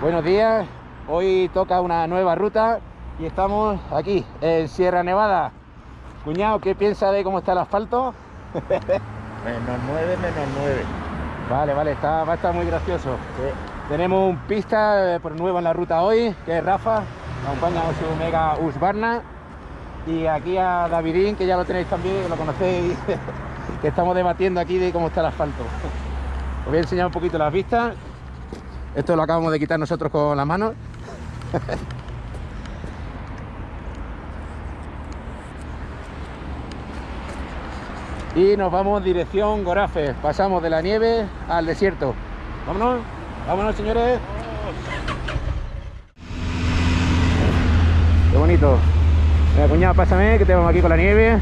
Buenos días, hoy toca una nueva ruta y estamos aquí en Sierra Nevada. Cuñado, ¿qué piensa de cómo está el asfalto? -9, -9. Vale, va a estar muy gracioso. Sí. Tenemos un pista por nuevo en la ruta hoy, que es Rafa, acompaña a su Mega Husqvarna. Y aquí a Davidín, que ya lo tenéis también, que lo conocéis, que estamos debatiendo aquí de cómo está el asfalto. Os voy a enseñar un poquito las vistas. Esto lo acabamos de quitar nosotros con las manos. Y nos vamos en dirección Gorafe. Pasamos de la nieve al desierto. Vámonos, vámonos, señores. Qué bonito. Mira, cuñado, pásame, que te vamos aquí con la nieve.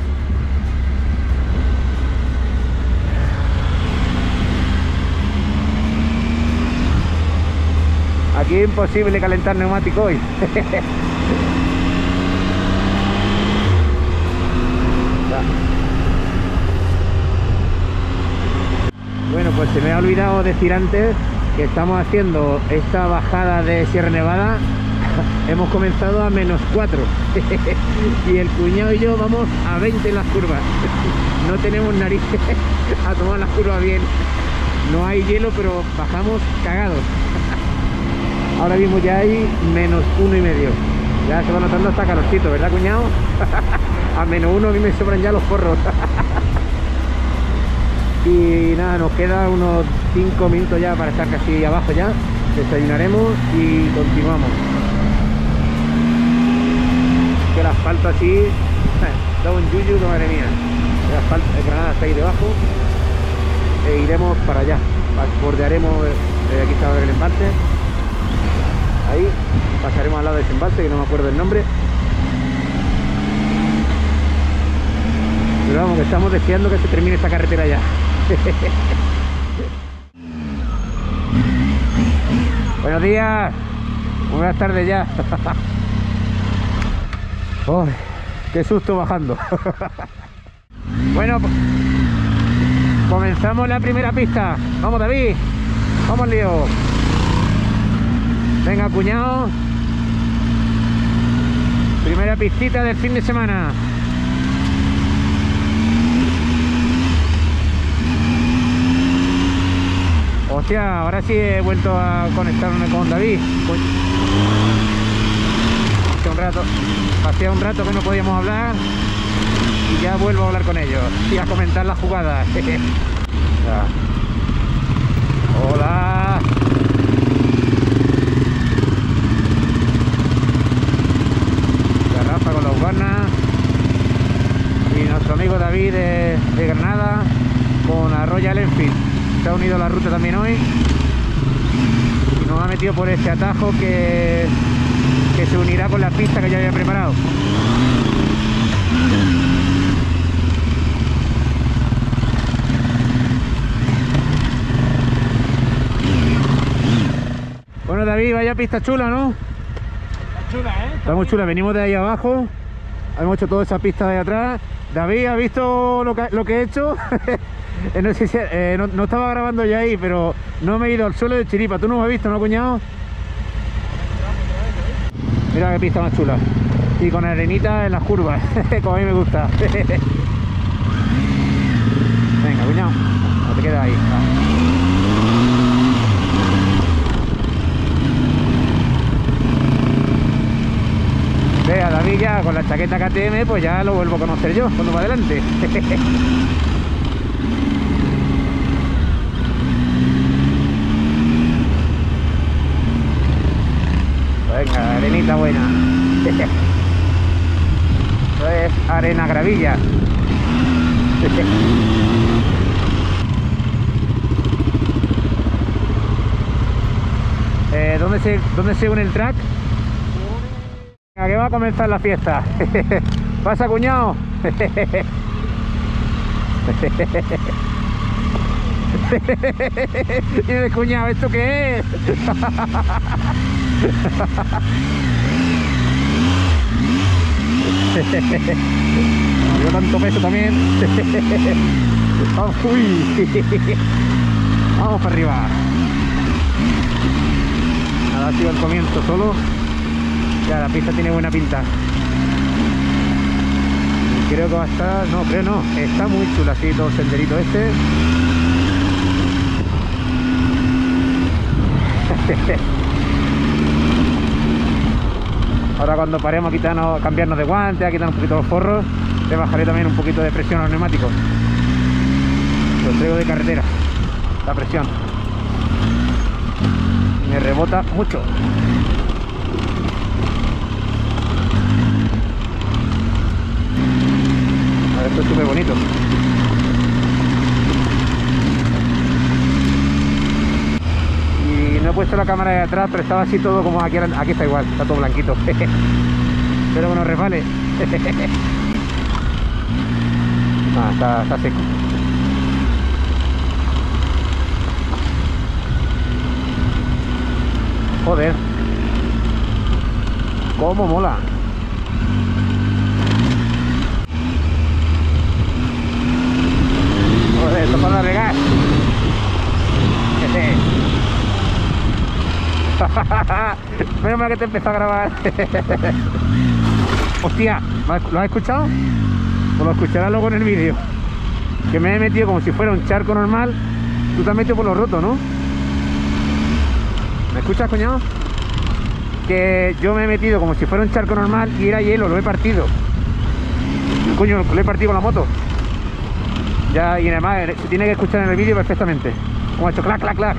Aquí es imposible calentar neumático hoy. Bueno, pues se me ha olvidado decir antes que estamos haciendo esta bajada de Sierra Nevada. Hemos comenzado a -4 y el cuñado y yo vamos a 20 en las curvas. No tenemos narices a tomar las curvas bien. No hay hielo, pero bajamos cagados. Ahora mismo ya hay -1,5. Ya se va notando hasta calorcito, ¿verdad, cuñado? A -1 a mí me sobran ya los porros. Y nada, nos queda unos 5 minutos ya para estar casi abajo ya. Desayunaremos y continuamos. Que el asfalto así da un yuyu, que madre mía. El asfalto, el granada está ahí debajo. E iremos para allá. Bordearemos, aquí está el embalse. Ahí pasaremos al lado de ese embalse, que no me acuerdo el nombre. Pero vamos, que estamos deseando que se termine esta carretera ya. Buenos días, buenas tardes ya. Oh, qué susto bajando. Bueno, pues, comenzamos la primera pista. Vamos, David, vamos, lío. Venga, cuñado. Primera pistita del fin de semana. Hostia, ahora sí he vuelto a conectarme con David. Hacía un rato que no podíamos hablar y ya vuelvo a hablar con ellos y a comentar las jugadas. Hola. La Rafa con la Husqvarna y nuestro amigo David de Granada con la Royal Enfield. Se ha unido a la ruta también hoy y nos ha metido por este atajo que se unirá con la pista que ya había preparado. Bueno, David, vaya pista chula, ¿no? Está chula, ¿eh? Está muy chula, venimos de ahí abajo, hemos hecho toda esa pista de atrás. David, ¿ha visto lo que he hecho? No sé si, no estaba grabando ya ahí, pero no me he ido al suelo de chiripa. ¿Tú no me has visto, no, cuñado? Mira qué pista más chula. Y con arenita en las curvas, como a mí me gusta. Venga, cuñado, no te quedes ahí. Vea, David ya con la chaqueta KTM, pues ya lo vuelvo a conocer yo cuando va adelante. Venga, arenita buena. Esto es arena gravilla. ¿Dónde se une el track? Venga, que va a comenzar la fiesta. Pasa, cuñado. Y el cuñado, ¿esto qué es? Yo tanto peso también. Uy. Vamos para arriba. A la ha sido el comienzo solo. Ya la pista tiene buena pinta. Creo que va a estar, no, creo no, está muy chula así todo el senderito este. Ahora cuando paremos a quitarnos, cambiarnos de guantes, a quitar un poquito los forros, le bajaré también un poquito de presión a los neumáticos. Los traigo de carretera, la presión. Me rebota mucho. Esto es súper bonito. Y no he puesto la cámara de atrás, pero estaba así todo como aquí. Aquí está igual, está todo blanquito. Pero bueno, resbale. Ah, está seco. Joder. Cómo mola. Esto para regar. Menos mal que te empezó a grabar. Hostia, ¿lo has escuchado? O lo escucharás luego en el vídeo. Que me he metido como si fuera un charco normal. Tú te has metido por lo roto, ¿no? ¿Me escuchas, coñado? Que yo me he metido como si fuera un charco normal y era hielo, lo he partido. Coño, lo he partido con la moto. Ya, y además se tiene que escuchar en el vídeo perfectamente. Como ha hecho clac, clac, clac.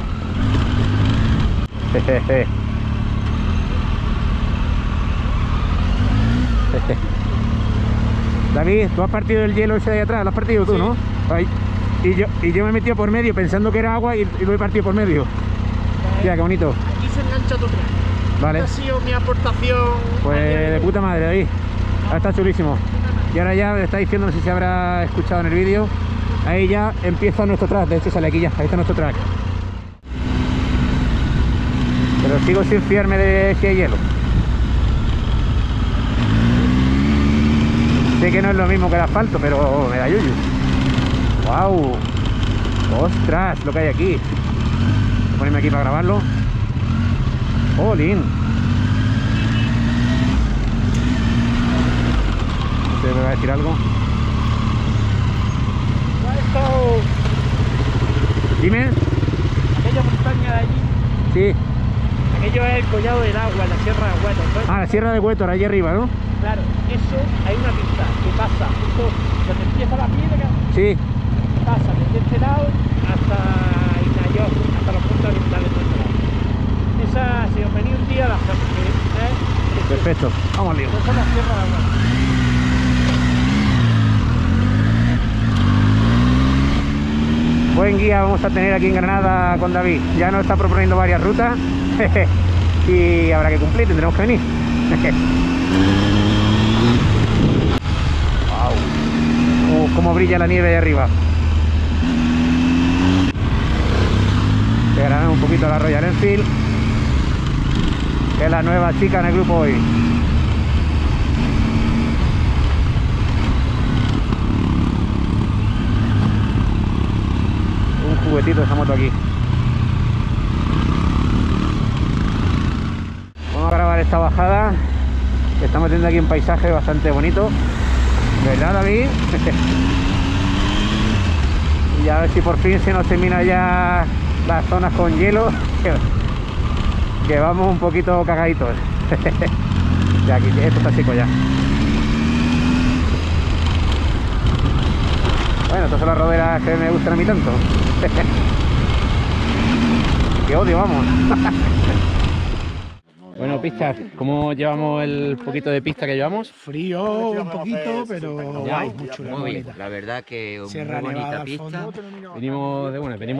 David, tú has partido el hielo ese de ahí atrás, lo has partido tú, sí, ¿no? Ay, y yo me he metido por medio pensando que era agua y lo he partido por medio. Ya, qué bonito. Aquí se engancha todo. Vale. Esta ha sido mi aportación. Pues de puta madre, David. No. Está chulísimo. Y ahora ya le está diciendo, no sé si se habrá escuchado en el vídeo. Ahí ya empieza nuestro track, de hecho sale aquí ya, ahí está nuestro track. Pero sigo sin fiarme de ese hielo. Sé que no es lo mismo que el asfalto, pero me da yuyu. ¡Wow! ¡Ostras! Lo que hay aquí. Voy a ponerme aquí para grabarlo. ¡Jolín! No sé si me va a decir algo. Dime. Aquella montaña de allí. Sí. Aquello es el collado del agua, la sierra de Huétor, ¿no? Ah, la sierra de Huétor, allí arriba, ¿no? Claro, eso, hay una pista que pasa justo donde empieza la piedra. Sí. Pasa desde este lado hasta Inayos, hasta los puntos orientales de este lado. Esa, si os venís un día, la hacemos. Perfecto, vamos al lío. Esa es la sierra de Huétor. Buen guía vamos a tener aquí en Granada con David. Ya nos está proponiendo varias rutas y habrá que cumplir, tendremos que venir. Wow. Oh, cómo brilla la nieve ahí arriba. Llegarán un poquito a la Royal Enfield, que es la nueva chica en el grupo hoy. Juguetito esa moto aquí. Vamos a grabar esta bajada que estamos teniendo aquí, un paisaje bastante bonito, ¿verdad, David? Y a ver si por fin se nos termina ya las zonas con hielo, que vamos un poquito cagaditos. Ya aquí, esto está seco ya. Bueno, estas son las roderas que me gustan a mí tanto. ¡Qué odio, vamos! Bueno, pistas, ¿cómo llevamos el poquito de pista que llevamos? Frío, un poquito, pero ya, muy chula, muy bien. La verdad que es muy bonita pista. Venimos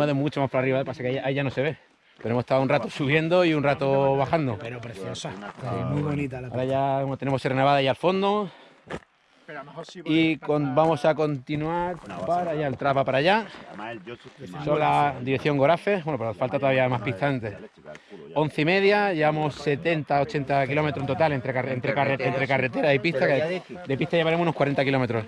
de mucho más para arriba, pasa que ahí ya no se ve. Pero hemos estado un rato subiendo y un rato bajando. Pero preciosa, muy bonita la pista. Ahora ya tenemos Sierra Nevada ahí al fondo. Y vamos a continuar para allá, el trapa para allá. Son la dirección Gorafe. Bueno, pero falta todavía más pista antes. 11:30, llevamos 70-80 kilómetros en total entre carretera y pista. Que de pista llevaremos unos 40 kilómetros.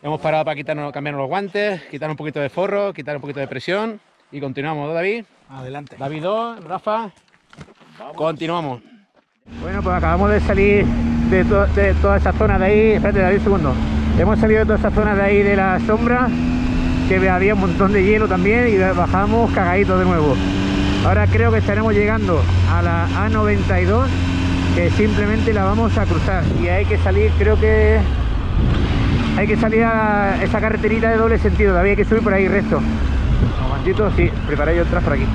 Hemos parado para cambiarnos los guantes, quitar un poquito de forro, quitar un poquito de presión. Y continuamos, ¿no, David? Adelante. David 2, Rafa. Vamos. Continuamos. Bueno, pues acabamos de salir de toda esa zona de ahí. Espérate, David, un segundo. Hemos salido de toda esa zona de ahí de la sombra, que había un montón de hielo también, y bajamos cagaditos de nuevo. Ahora creo que estaremos llegando a la A92, que simplemente la vamos a cruzar. Y hay que salir, creo que hay que salir a esa carreterita de doble sentido. Todavía hay que subir por ahí recto. Un momentito, sí, preparé yo atrás por aquí.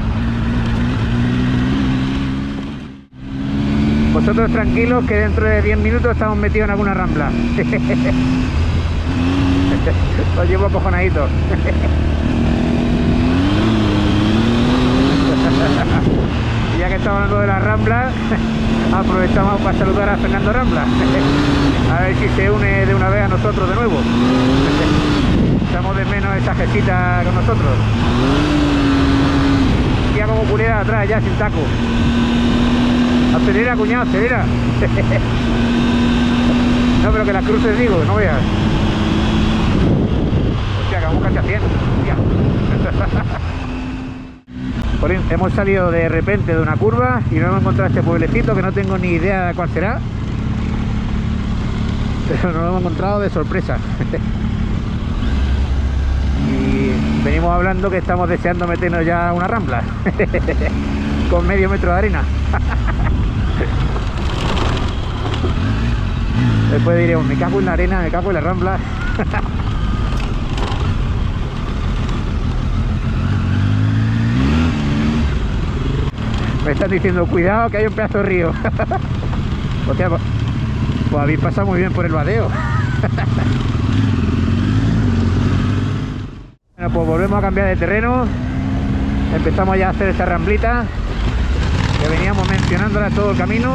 Vosotros tranquilos, que dentro de 10 minutos estamos metidos en alguna rambla. Lo llevo acojonadito. Y ya que estamos hablando de la rambla, aprovechamos para saludar a Fernando Rambla, a ver si se une de una vez a nosotros de nuevo. Estamos de menos esa jefita con nosotros. Ya como culera atrás, ya sin taco. Acelera, cuñado, acelera. No, pero que las cruces, digo, no veas. Hostia, acabamos casi a 100. Hemos salido de repente de una curva y nos hemos encontrado este pueblecito que no tengo ni idea de cuál será, pero nos lo hemos encontrado de sorpresa. Y venimos hablando que estamos deseando meternos ya a una rambla con medio metro de arena. Después diremos, me cago en la arena, me cago en la rambla. Me están diciendo, cuidado que hay un pedazo de río. O sea, pues habéis pasado muy bien por el badeo. Bueno, pues volvemos a cambiar de terreno. Empezamos ya a hacer esta ramblita que veníamos mencionándola todo el camino.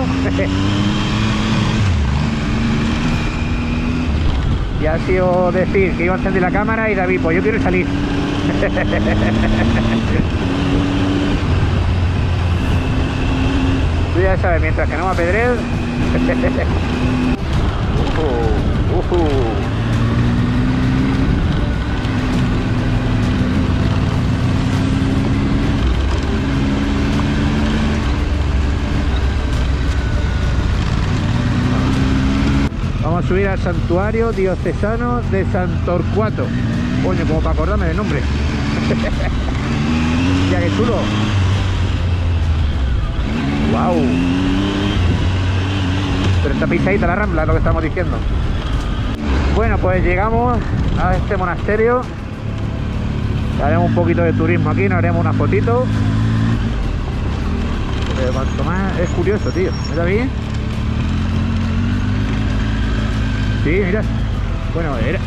Y ha sido decir que iba a encender la cámara y David, pues yo quiero salir. Tú ya sabes, mientras que no me apedrez. Vamos a subir al santuario diocesano de Santorcuato. Coño, como para acordarme del nombre. Ya que chulo. Wow. Pero está pisadita la rambla, es lo que estamos diciendo. Bueno, pues llegamos a este monasterio. Haremos un poquito de turismo aquí, nos haremos una fotito. Pero cuanto más es curioso, tío. ¿Está bien? Sí, mira. Bueno, era.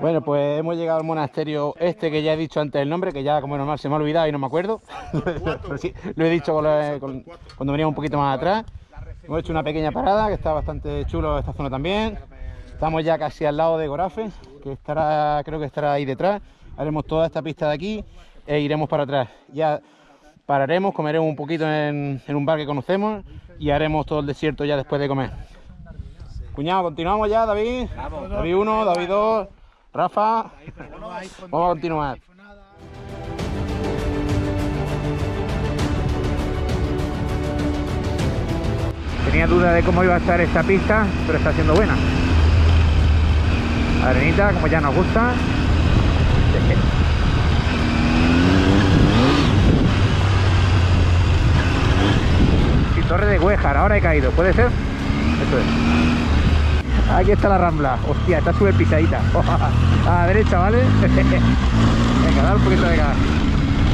Bueno, pues hemos llegado al monasterio este que ya he dicho antes el nombre, que ya como es normal se me ha olvidado y no me acuerdo. Pero sí, lo he dicho cuando veníamos un poquito más atrás. Hemos hecho una pequeña parada, que está bastante chulo esta zona también. Estamos ya casi al lado de Gorafe, que estará, creo que estará ahí detrás. Haremos toda esta pista de aquí e iremos para atrás. Ya pararemos, comeremos un poquito en un bar que conocemos y haremos todo el desierto ya después de comer. Cuñado, continuamos ya, David. David 1, David 2... Rafa, vamos a continuar. Tenía duda de cómo iba a estar esta pista, pero está siendo buena. Arenita, como ya nos gusta. Y Torre de Güéjar, ahora he caído, ¿puede ser? Eso es. Aquí está la rambla, hostia, está súper pisadita. A la derecha, ¿vale? Venga, dale un poquito de gas.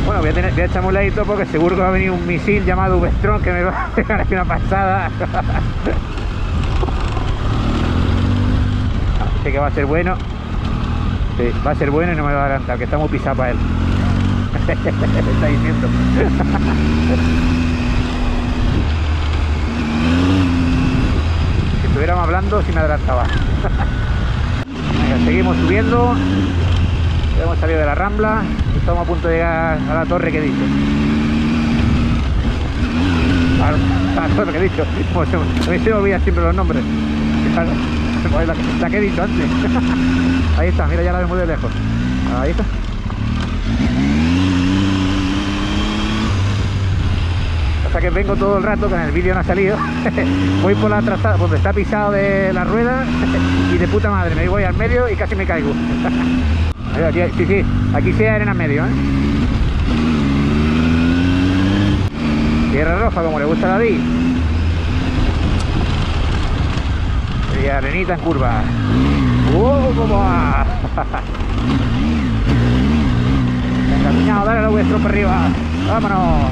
Bueno, voy a echar un ladito porque seguro que va a venir un misil llamado V-Strom que me va a pegar aquí una pasada. Así que va a ser bueno. Sí, va a ser bueno y no me va a adelantar, que está muy pisado para él. Me está diciendo. Estuviéramos hablando si me adelantaba. Venga, seguimos subiendo. Hemos salido de la rambla. Estamos a punto de llegar a la torre que he dicho. A la torre que he dicho. A mí se me olvidan siempre los nombres. La que he dicho antes. Ahí está, mira, ya la vemos de lejos. Ahí está. pasa que vengo todo el rato, que en el vídeo no ha salido. Voy por la trazada, donde está pisado de la rueda, y de puta madre, me voy al medio y casi me caigo. Sí, sí, aquí sí hay arena en medio, ¿eh? Tierra roja, como le gusta a David. Y arenita en curva. ¡Wow! ¡Cómo va! Encaminado, dale lo vuestro para arriba. ¡Vámonos!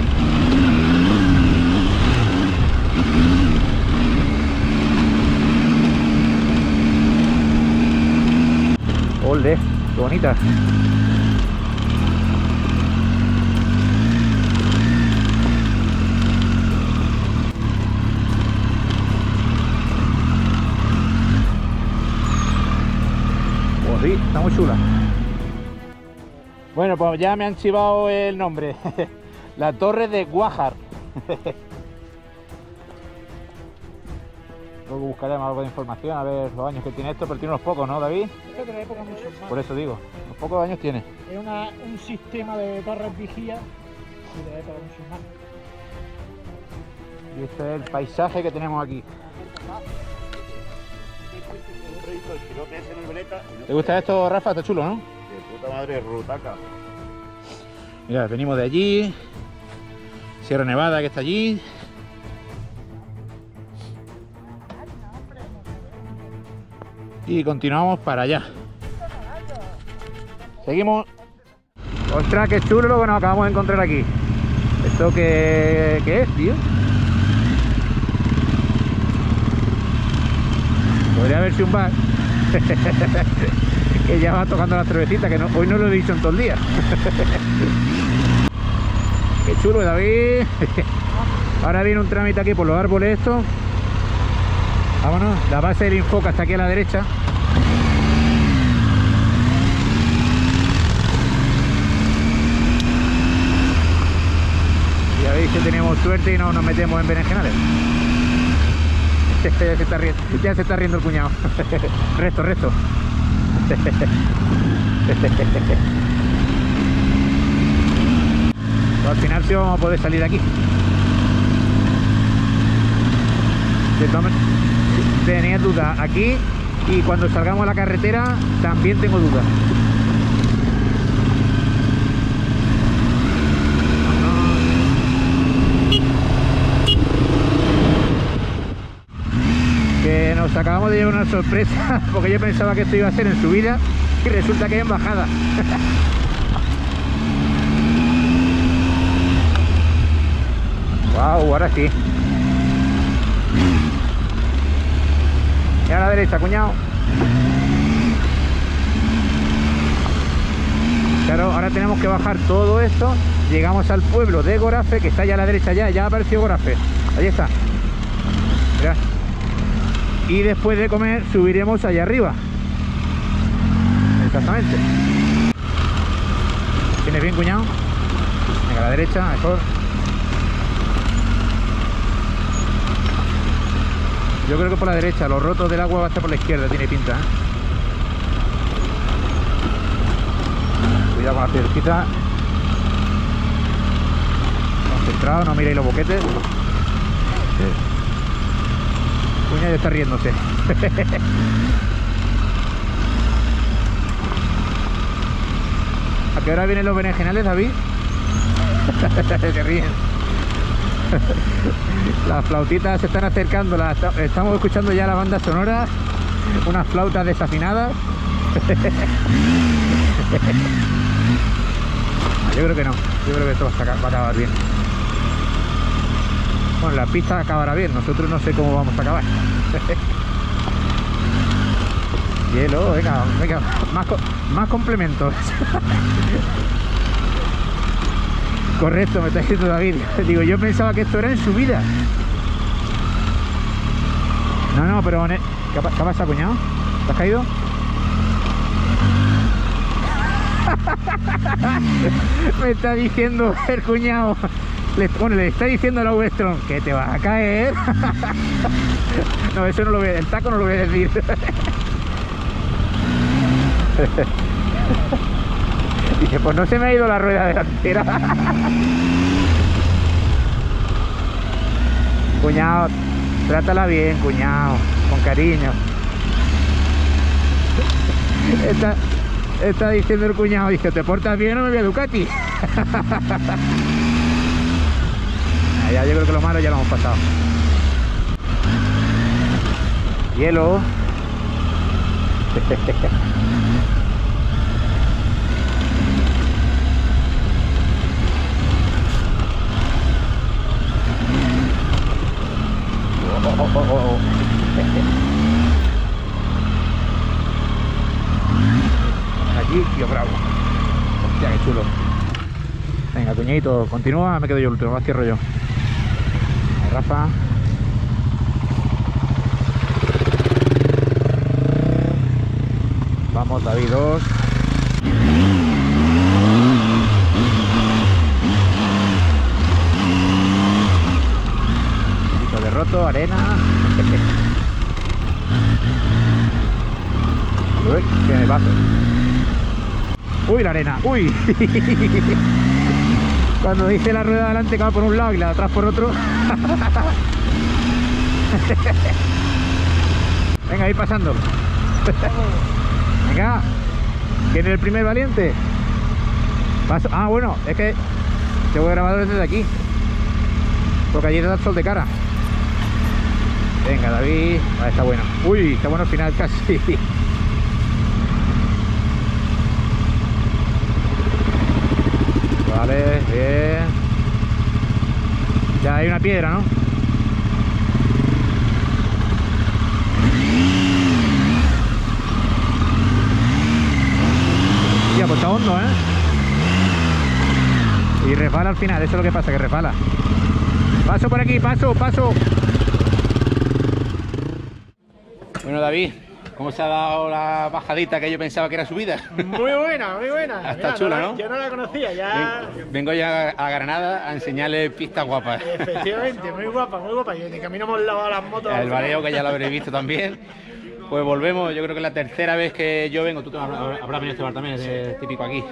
¡Olé! ¡Qué bonita! Sí, está muy chula. Bueno, pues ya me han chivado el nombre. La Torre de Güéjar. Luego buscaremos algo de información, a ver los años que tiene esto, pero tiene unos pocos, ¿no, David? Creo que la época mucho más. Por eso digo, unos pocos años tiene. Es un sistema de torres vigía y de la época mucho más. Y este es el paisaje que tenemos aquí. ¿Te gusta esto, Rafa? Está chulo, ¿no? De puta madre, rutaca. Mira, venimos de allí. Sierra Nevada, que está allí. Y continuamos para allá. Seguimos. Ostras, qué chulo lo que nos acabamos de encontrar aquí. ¿Esto qué es, tío? Podría haber sido un bar. Que ya va tocando las cervecitas, que no, hoy no lo he dicho en todo el día. Qué chulo, David. Ahora viene un trámite aquí por los árboles estos. Vámonos, la base del Infoca está aquí a la derecha. Y a ver si tenemos suerte y no nos metemos en berenjenales. Ya se está riendo el cuñado. Resto. Al final sí vamos a poder salir de aquí. Tenía duda aquí, y cuando salgamos a la carretera también tengo duda. Nos acabamos de llevar una sorpresa, porque yo pensaba que esto iba a ser en subida y resulta que es en bajada. Wow, ahora sí. Y a la derecha, cuñado. Claro, ahora tenemos que bajar todo esto. Llegamos al pueblo de Gorafe, que está allá a la derecha, ya apareció Gorafe. Ahí está. Mirad. Y después de comer subiremos allá arriba. Exactamente. ¿Tienes bien, cuñado? Venga, a la derecha, mejor. Yo creo que por la derecha, los rotos del agua va a estar por la izquierda, tiene pinta, ¿eh? Cuidado con la piedrita. Concentrado, no miréis los boquetes. Sí. Ya está riéndose. ¿A qué hora vienen los berenjenales, David? Se ríen. Las flautitas se están acercando, estamos escuchando ya la banda sonora, unas flautas desafinadas. Yo creo que no, yo creo que esto va a acabar bien. Bueno, la pista acabará bien, nosotros no sé cómo vamos a acabar. Hielo, venga, más complementos. Correcto, me está diciendo David. Digo, yo pensaba que esto era en subida. No, pero... ¿Qué ha pasado, cuñado? ¿Te has caído? Me está diciendo el cuñado. Bueno, le está diciendo a la V-Strom que te vas a caer. No, eso no lo voy a decir, el taco no lo voy a decir. Dije, pues no se me ha ido la rueda delantera. cuñado, trátala bien, cuñado, con cariño. Está diciendo el cuñado, dice, ¿te portas bien o me voy a Ducati? Ya, yo creo que lo malo ya lo hemos pasado. Hielo. Allí, tío, bravo. Hostia, qué chulo. Venga, cuñadito, continúa, me quedo yo el último, más cierro yo. Rafa. Vamos, David, 2. Un poquito de roto, arena. Uy, que me paso. Uy, la arena, uy. Cuando dice la rueda de adelante que va por un lado y la de atrás por otro. Venga, ir pasando. Venga. ¿Quién es el primer valiente? Paso. Ah, bueno, es que te voy a grabar desde aquí, porque allí te da el sol de cara. Venga, David. Vale, está bueno. Uy, está bueno al final casi. Vale, bien. Ya hay una piedra, ¿no? Hostia, pues está hondo, ¿eh? Y resbala al final, eso es lo que pasa, que resbala. Paso por aquí, paso, paso. Bueno, David, ¿cómo se ha dado la bajadita que yo pensaba que era subida? Muy buena, muy buena. Está chula, ¿no? Yo no la conocía, ya... Vengo ya a Granada a enseñarle pistas guapas. Efectivamente, muy guapa, muy guapa. Y de camino hemos lavado las motos. El bareo, que ya lo habréis visto también. Pues volvemos, yo creo que es la tercera vez que yo vengo. Tú te habrás venido a este bar también, es típico aquí.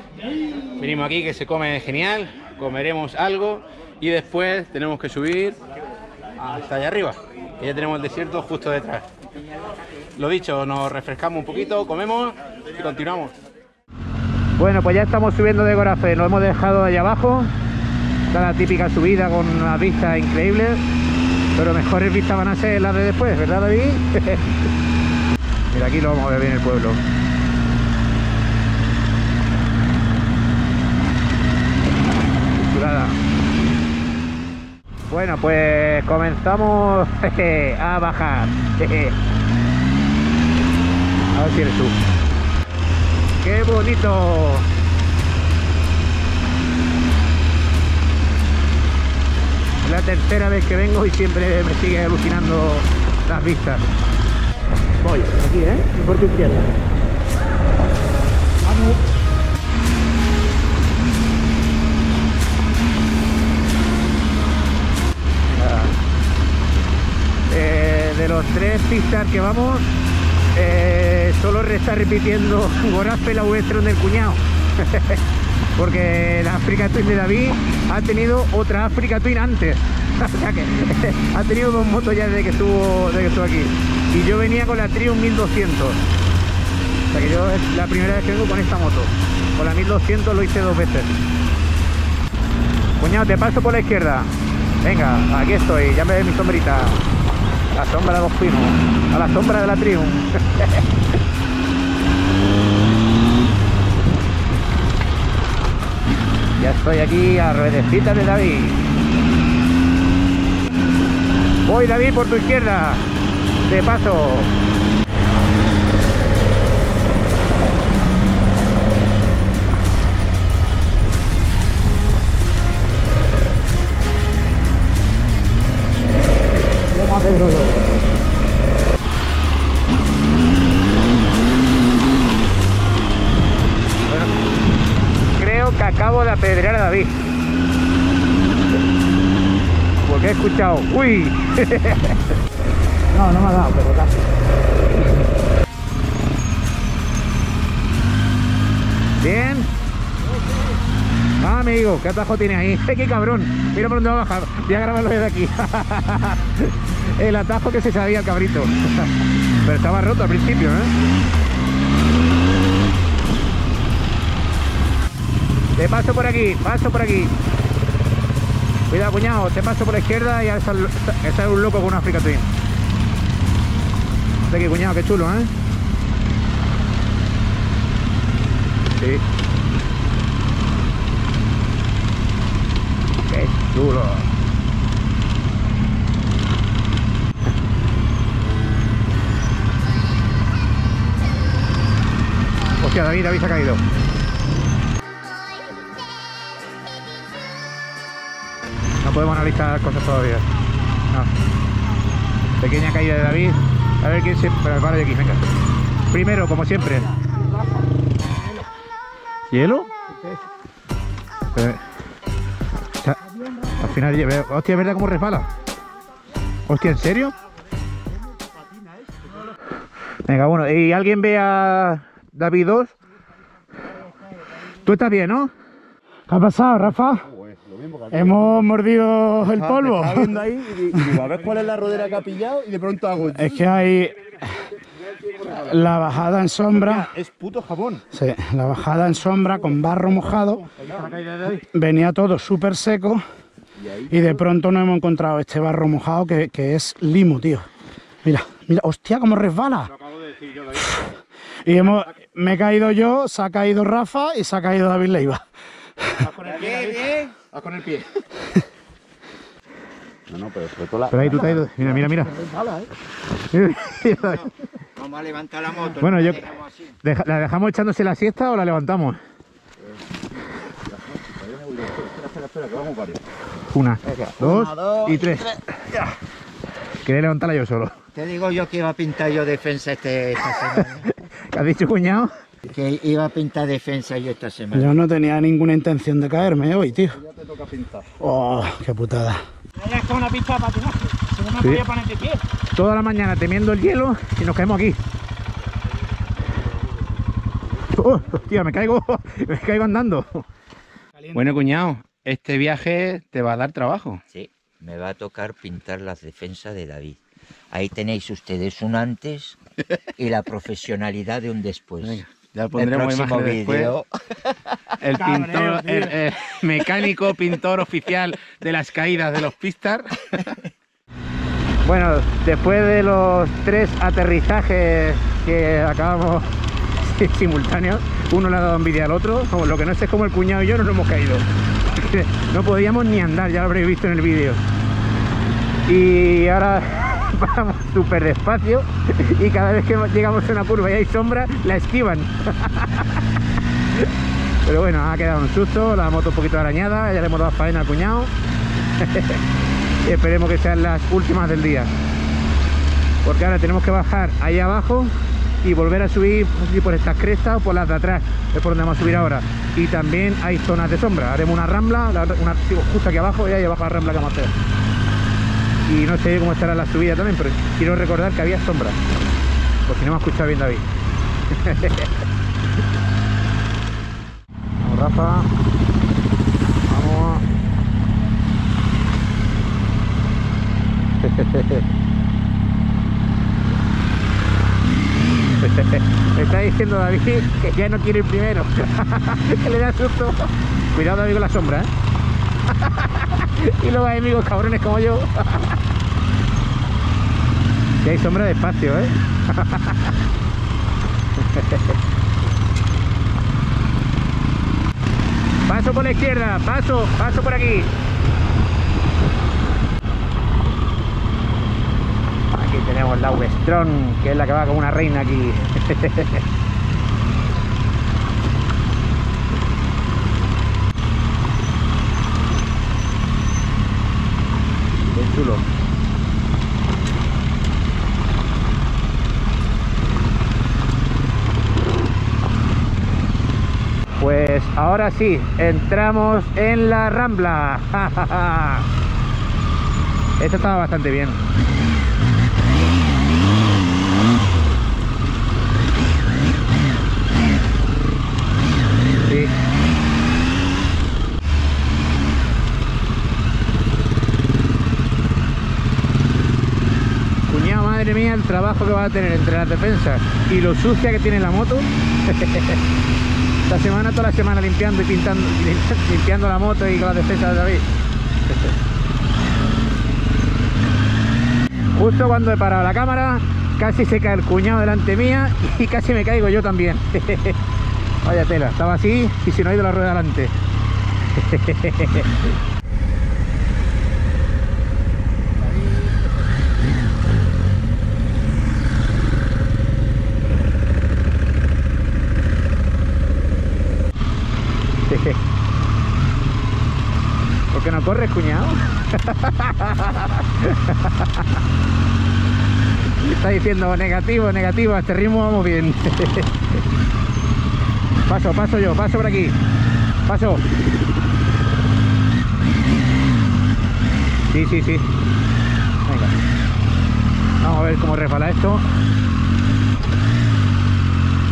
Venimos aquí, que se come genial, comeremos algo y después tenemos que subir hasta allá arriba. Y ya tenemos el desierto justo detrás. Lo dicho, nos refrescamos un poquito, comemos y continuamos. Bueno, pues ya estamos subiendo de Gorafe, lo hemos dejado allá abajo. Está la típica subida con unas vistas increíbles, pero mejores vistas van a ser las de después, ¿verdad, David? Mira, aquí lo vamos a ver bien el pueblo. Chulada. Bueno, pues comenzamos a bajar. A ver si eres tú. ¡Qué bonito! Es la tercera vez que vengo y siempre me sigue alucinando las vistas. Voy, aquí, ¿eh? Y por tu izquierda. Vamos. De los 3 pistas que vamos, solo está repitiendo Gorafe, la V-Strom del cuñado. Porque la África Twin de David ha tenido otra África Twin antes. O sea que ha tenido 2 motos ya desde que estuvo aquí. Y yo venía con la Triumph 1200. O sea que yo es la primera vez que vengo con esta moto. Con la 1200 lo hice 2 veces. Cuñado, te paso por la izquierda. Venga, aquí estoy, ya me ve mi sombrita. La sombra de los pinos, a la sombra de la Triumph. Ya estoy aquí a ruedecita de David. Voy, David, por tu izquierda. De paso. Acabo de apedrear a David, porque he escuchado. ¡Uy! No me ha dado, pero casi. ¿Bien? Ah, amigo, ¿qué atajo tiene ahí? ¡Qué cabrón! Mira por dónde va a bajar. Voy a grabarlo desde aquí. El atajo que se sabía el cabrito. Pero estaba roto al principio, ¿eh? Te paso por aquí, paso por aquí. Cuidado, cuñado, te paso por la izquierda y ahora sale un loco con una África Twin. Aquí, cuñado, qué chulo, ¿eh? Sí. Qué chulo. Hostia, David se ha caído. No podemos analizar cosas todavía. No. Pequeña caída de David. A ver quién se prepara de aquí, venga. Primero, como siempre. ¿Hielo? Al final lleve. Hostia, ¿verdad cómo resbala? Hostia, ¿en serio? Venga, bueno, ¿y alguien ve a David 2? Tú estás bien, ¿no? ¿Qué ha pasado, Rafa? Hemos mordido el polvo. Estaba viendo ahí y digo, a ver cuál es la rodera que ha pillado y de pronto hago... Es que hay... La bajada en sombra... Es puto jabón. Sí, la bajada en sombra con barro mojado. Venía todo súper seco y de pronto no hemos encontrado este barro mojado que es limo, tío. Mira, mira, hostia, cómo resbala. Lo acabo de decir yo, David. Y hemos... Me he caído yo, se ha caído Rafa y se ha caído David Leiva. Vas con el pie. No, no, pero sobre todo la... Pero ahí tú te has ido. Mira, mira, mira. Vamos a levantar la moto. Bueno, yo... ¿La dejamos echándose la siesta o la levantamos? Espera, espera, que vamos varios. Una, dos y tres. Quería levantarla yo solo. Te digo yo que iba a pintar yo defensa esta semana. ¿Qué has dicho, cuñado? Que iba a pintar defensa yo esta semana. Yo no tenía ninguna intención de caerme hoy, tío. Ya te toca pintar. Oh, qué putada. Ahí está una pista de patinaje. Si no me podía poner de pie. Toda la mañana temiendo el hielo y nos caemos aquí. Oh, hostia, me caigo andando. Bueno, cuñado, este viaje te va a dar trabajo. Sí, me va a tocar pintar las defensas de David. Ahí tenéis ustedes un antes y la profesionalidad de un después. Venga. Ya pondremos el próximo vídeo. El pintor, el mecánico pintor oficial de las caídas de los Pistar. Bueno, después de los 3 aterrizajes que acabamos simultáneos, uno le ha dado envidia al otro. Como, lo que no sé es cómo el cuñado y yo no nos hemos caído. No podíamos ni andar, ya lo habréis visto en el vídeo. Y ahora... Vamos súper despacio y cada vez que llegamos a una curva y hay sombra, la esquivan. Pero bueno, ha quedado un susto, la moto un poquito arañada, ya le hemos dado faena al cuñado. Y esperemos que sean las últimas del día. Porque ahora tenemos que bajar ahí abajo y volver a subir por estas crestas o por las de atrás, es por donde vamos a subir ahora. Y también hay zonas de sombra, haremos una rambla, justo aquí abajo y ahí abajo la rambla que vamos a hacer. Y no sé cómo estará la subida también, pero quiero recordar que había sombra. Por si no me ha escuchado bien David. Vamos, Rafa. Vamos. Me está diciendo David que ya no quiere ir primero. Que le da susto. Cuidado David con la sombra, ¿eh? Y luego hay amigos cabrones como yo. Y hay sombra de espacio, ¿eh? Paso por la izquierda, paso, paso por aquí. Aquí tenemos la V-Strom, que es la que va como una reina aquí. Chulo. Pues ahora sí, entramos en la rambla. Esto estaba bastante bien. Sí. madre mía el trabajo que va a tener entre las defensas y lo sucia que tiene la moto. Esta semana, toda la semana limpiando y pintando, limpiando la moto y con las defensas de David. Justo cuando he parado la cámara, casi se cae el cuñado delante mía y casi me caigo yo también. Vaya tela, estaba así y se nos ha ido la rueda delante. ¿Por qué no corres, cuñado? Está diciendo negativo, negativo, a este ritmo vamos bien. Paso, paso yo, paso por aquí. Paso. Sí, sí, sí. Venga. Vamos a ver cómo resbala esto.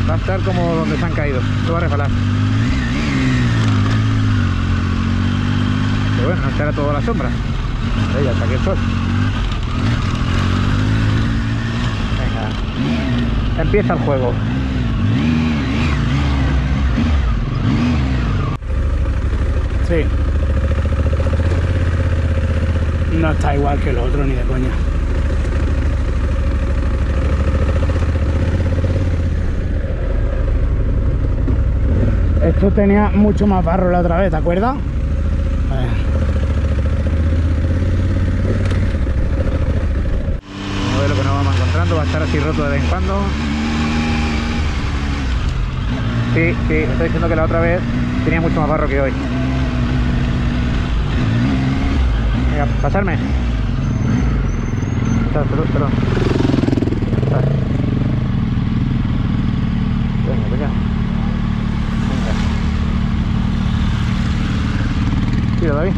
Va a estar como donde se han caído. Lo va a resbalar. Pero bueno, no estará toda la sombra. Ahí ya está aquí el sol. Venga. Empieza el juego. Sí. No está igual que el otro, ni de coña. Esto tenía mucho más barro la otra vez, ¿te acuerdas? Un modelo que nos vamos encontrando, va a estar así roto de vez en cuando. Sí, sí, estoy diciendo que la otra vez tenía mucho más barro que hoy. Pasarme. Perdón, perdón. Venga, venga. Tira, David.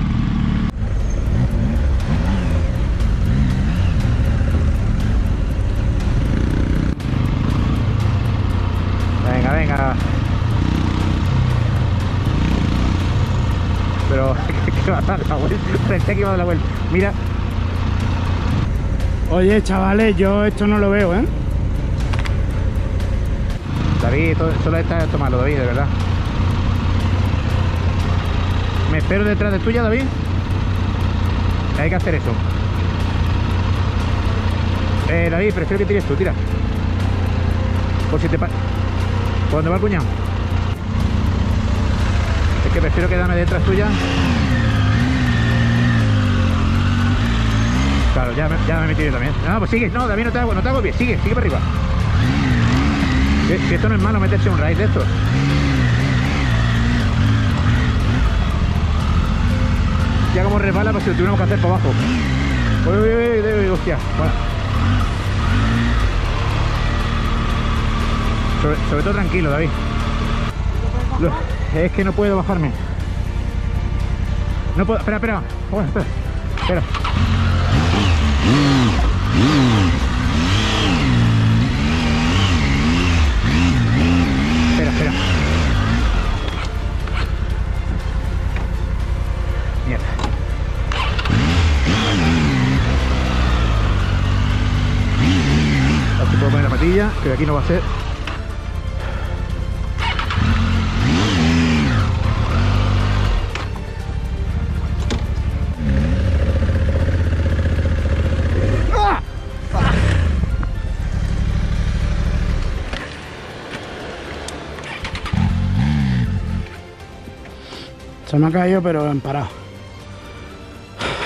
Venga, venga. Pero que va a dar la vuelta, pensé que iba a dar la vuelta. Mira. Oye, chavales, yo esto no lo veo, ¿eh? David, solo está esto malo, David, de verdad. Me espero detrás de tuya, David. Hay que hacer eso. David, prefiero que tires tú, tira. Por si te pasa. ¿Por dónde va el cuñado? Que prefiero quedarme detrás tuya. Claro, ya me he metido yo también. No, pues sigue, no, David, no te hago bien, sigue, sigue para arriba. Si esto no es malo, meterse un raid de estos. Ya como resbala, pues si lo tuviéramos que hacer por abajo. Uy, uy, uy, uy, hostia. Bueno. Sobre todo tranquilo, David. Es que no puedo bajarme. No puedo. Espera, espera. Bueno, espera. Espera. Espera, espera. Mierda. Aquí puedo poner la patilla, que de aquí no va a ser. Se me ha caído, pero han parado.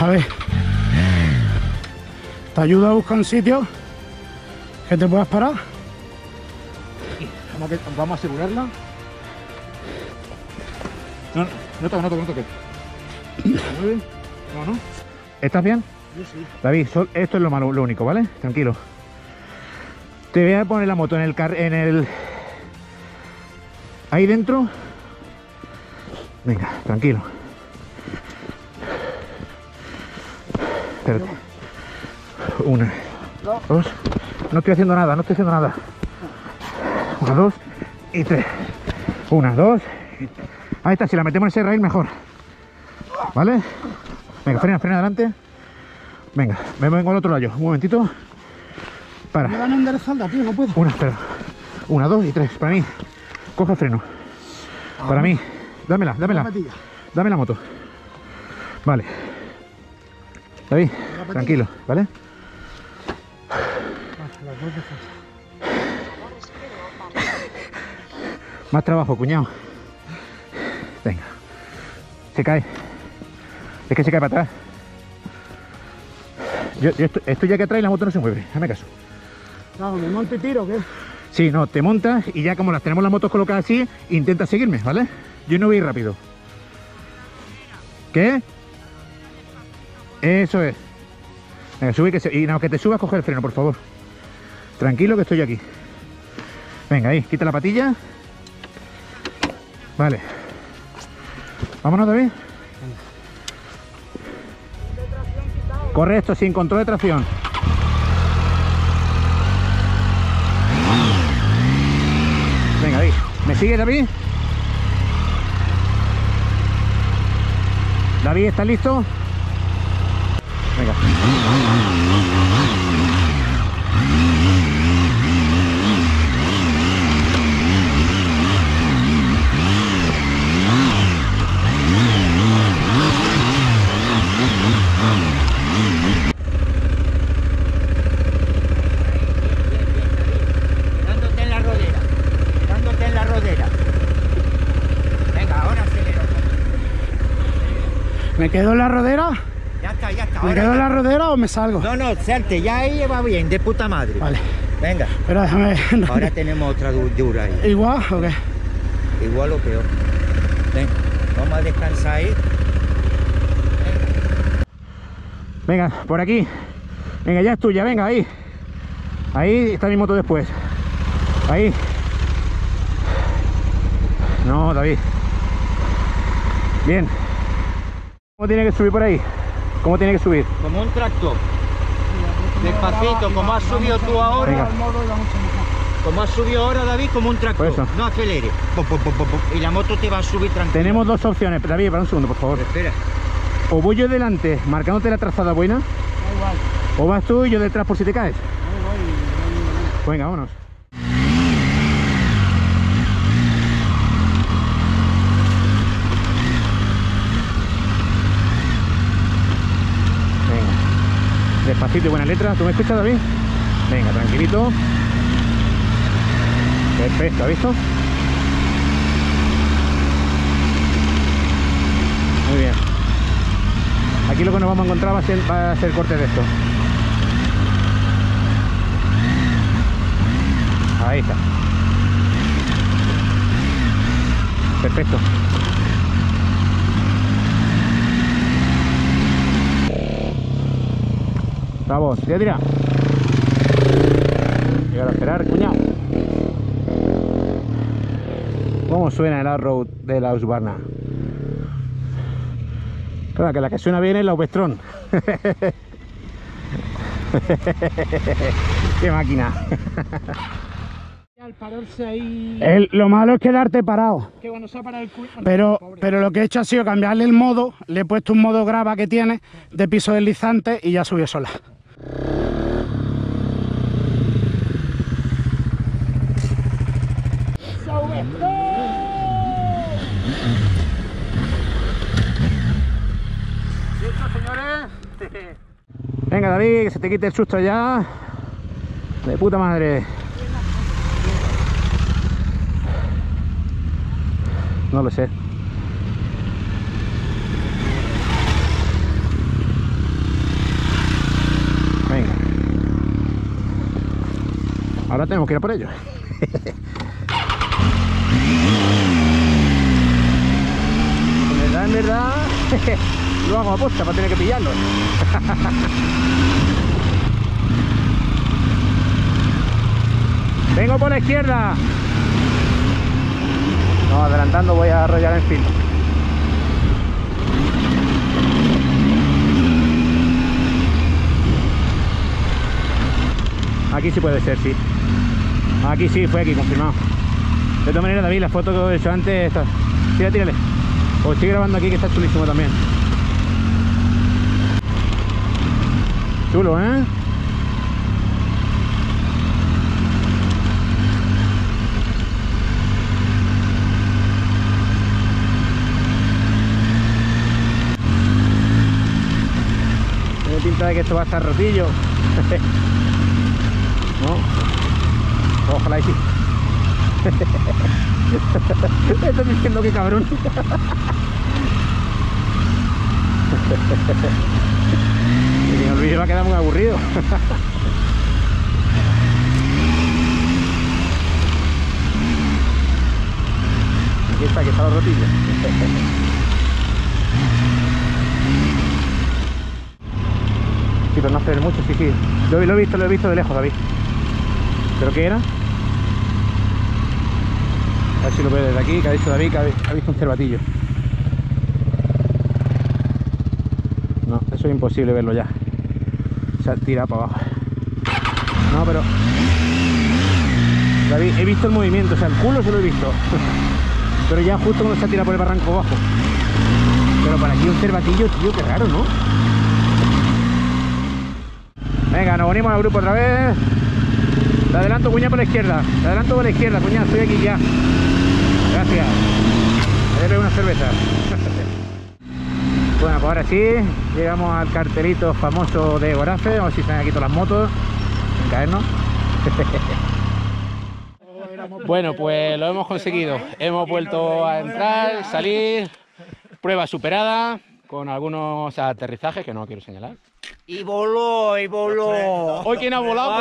A ver. ¿Te ayudo a buscar un sitio que te puedas parar? Vamos a asegurarla. No, no toques, no toques, no toques. Muy bien. No, no. ¿Estás bien? Yo sí. David, esto es lo malo, lo único, ¿vale? Tranquilo. Te voy a poner la moto en el ahí dentro. Venga, tranquilo. Espérate. Una, dos. No estoy haciendo nada, no estoy haciendo nada. Una, dos y tres. Una, dos. Ahí está, si la metemos en ese rail mejor. ¿Vale? Venga, frena, frena adelante. Venga, me vengo al otro lado yo. Un momentito. para. Me van a andar de salda, tío, no puedo. Una, espera. Una, dos y tres. Para mí, coge el freno. Ah, para mí, dámela, dámela. Dame la moto. Vale. David, tranquilo, ¿vale? Más trabajo, cuñado. Venga. Se cae. Es que se cae para atrás. Yo estoy ya que atrás y la moto no se mueve. Hazme caso. Claro, ¿me monto y tiro, qué? Sí, no, te montas y ya como las tenemos las motos colocadas así, intenta seguirme, ¿vale? Yo no voy rápido. ¿Qué? Eso es. Venga, sube que se... Y no, que te subas, coge el freno, por favor. Tranquilo que estoy aquí. Venga, ahí, quita la patilla. Vale. Vámonos, David. Correcto, sin control de tracción. Venga, David. ¿Me sigue, David? David, ¿estás listo? Venga. ¿Me quedo en la rodera? Ya está, ¿Me quedo en la rodera o me salgo? No, no, salte, ya ahí va bien, de puta madre. Vale. Venga. Pero déjame... Ahora tenemos otra dura ahí. ¿Igual o qué? Igual o peor. Venga, vamos a descansar ahí. Venga, por aquí. Venga, ya es tuya, venga, ahí. Ahí está mi moto después. Ahí. No, David. Bien. ¿Cómo tiene que subir por ahí? ¿Cómo tiene que subir? Como un tractor. Despacito, como has subido tú ahora. Venga. Como has subido ahora, David, como un tractor. No acelere. Y la moto te va a subir tranquila. Tenemos dos opciones. David, para un segundo, por favor. Espera. O voy yo delante, marcándote la trazada buena. Igual. O vas tú y yo detrás por si te caes. Venga, vámonos. Despacito y buena letra. ¿Tú me escuchas, David? Venga, tranquilito. Perfecto, ¿has visto? Muy bien. Aquí lo que nos vamos a encontrar va a ser corte de esto. Ahí está. Perfecto. Vamos, ya tira. Y ahora esperar, cuñado. ¿Cómo suena el Arrow de la Husqvarna? Claro, que la que suena bien es la V-Strom. ¡Qué máquina! Al pararse ahí... lo malo es quedarte parado. Que bueno, se ha parado el culo. Pero lo que he hecho ha sido cambiarle el modo. Le he puesto un modo grava que tiene de piso deslizante y ya subió sola. Venga, David, que se te quite el susto ya. De puta madre. No lo sé. Venga. Ahora tenemos que ir a por ello. En verdad, lo hago a posta para tener que pillarlo. Vengo por la izquierda. No, adelantando voy a Royal Enfield. Aquí sí puede ser, sí. Aquí sí, fue aquí, confirmado. De todas maneras, David, la foto que os he hecho antes está... Tira, tírale. Os estoy grabando aquí que está chulísimo también. Chulo, ¿eh? pinta de que esto va a estar rotillo. ¿No? Ojalá y sí. Estoy diciendo que cabrón. El vídeo va a quedar muy aburrido. Aquí está, que está los rotillos. Sí, pero no hacer mucho, sí, sí. Lo he visto de lejos, David. ¿Pero qué era? A ver si lo veo desde aquí, que ha dicho David, que ha visto un cervatillo. No, eso es imposible verlo ya. Se ha tirado para abajo. No, pero... David, he visto el movimiento, o sea, el culo se lo he visto. Pero ya justo cuando se ha tirado por el barranco abajo. Pero para aquí un cervatillo, tío, qué raro, ¿no? Venga, nos unimos al grupo otra vez. Te adelanto, cuña, por la izquierda. Te adelanto por la izquierda, cuña, estoy aquí ya. Gracias. Te doy una cerveza. Bueno, pues ahora sí, llegamos al cartelito famoso de Gorafe. Vamos a ver si están aquí todas las motos. Sin caernos. Bueno, pues lo hemos conseguido. Hemos vuelto a entrar, salir. Prueba superada. Con algunos aterrizajes que no quiero señalar. Y voló, y voló. Hoy quien ha volado,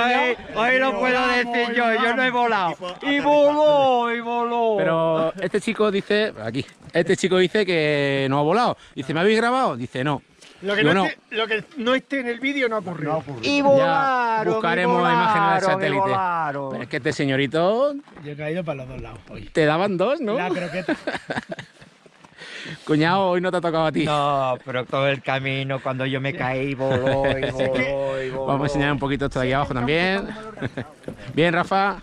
hoy lo puedo decir yo, yo no he volado. Y voló, y voló. Pero este chico dice, aquí, este chico dice que no ha volado. Dice, ¿me habéis grabado? Dice, no. Lo que no esté en el vídeo no ha ocurrido. Y volaron, buscaremos la imagen del satélite. Pero es que este señorito... Yo he caído para los dos lados. Te daban dos, ¿no? La croqueta. Cuñado, hoy no te ha tocado a ti. No, pero todo el camino, cuando yo me caí, voló. Vamos a enseñar un poquito esto de aquí abajo también. Bien, Rafa.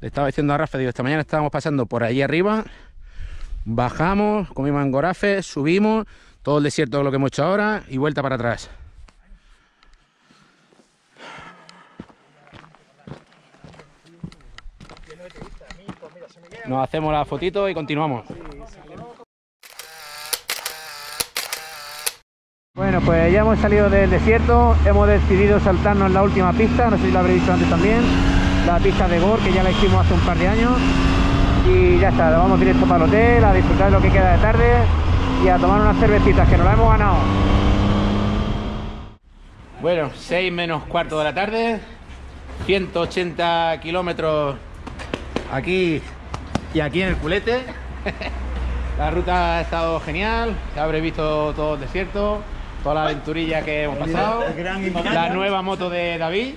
Le estaba diciendo a Rafa, digo, esta mañana estábamos pasando por allí arriba, bajamos, comimos en Gorafe, subimos, todo el desierto lo que hemos hecho ahora y vuelta para atrás. Nos hacemos la fotito y continuamos. Bueno, pues ya hemos salido del desierto, hemos decidido saltarnos la última pista, no sé si lo habré dicho antes también, la pista de Gore, que ya la hicimos hace un par de años, y ya está, vamos directo para el hotel, a disfrutar de lo que queda de tarde y a tomar unas cervecitas, que nos la hemos ganado. Bueno, 6 menos cuarto de la tarde, 180 kilómetros aquí y aquí en el culete. La ruta ha estado genial, ya habréis visto todo el desierto, toda la aventurilla que hemos pasado, la nueva moto de David.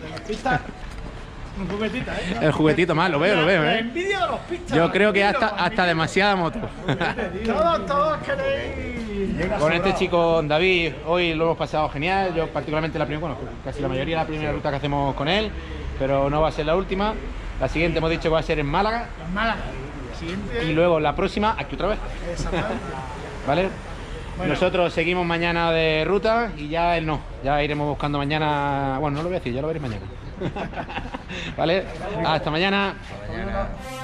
Un juguetito, ¿eh? El juguetito más, lo veo, ¿eh? Envidia de los pistas. Yo creo que hasta demasiada moto. Todos queréis. Con este chico David hoy lo hemos pasado genial. Yo particularmente la primera, bueno, casi la mayoría de la primera ruta que hacemos con él, pero no va a ser la última. La siguiente hemos dicho que va a ser en Málaga. En Málaga. Y luego la próxima aquí otra vez. ¿Vale? Bueno. Nosotros seguimos mañana de ruta y ya él no. Ya iremos buscando mañana. Bueno, no lo voy a decir, ya lo veréis mañana. ¿Vale? Hasta mañana. Hasta mañana.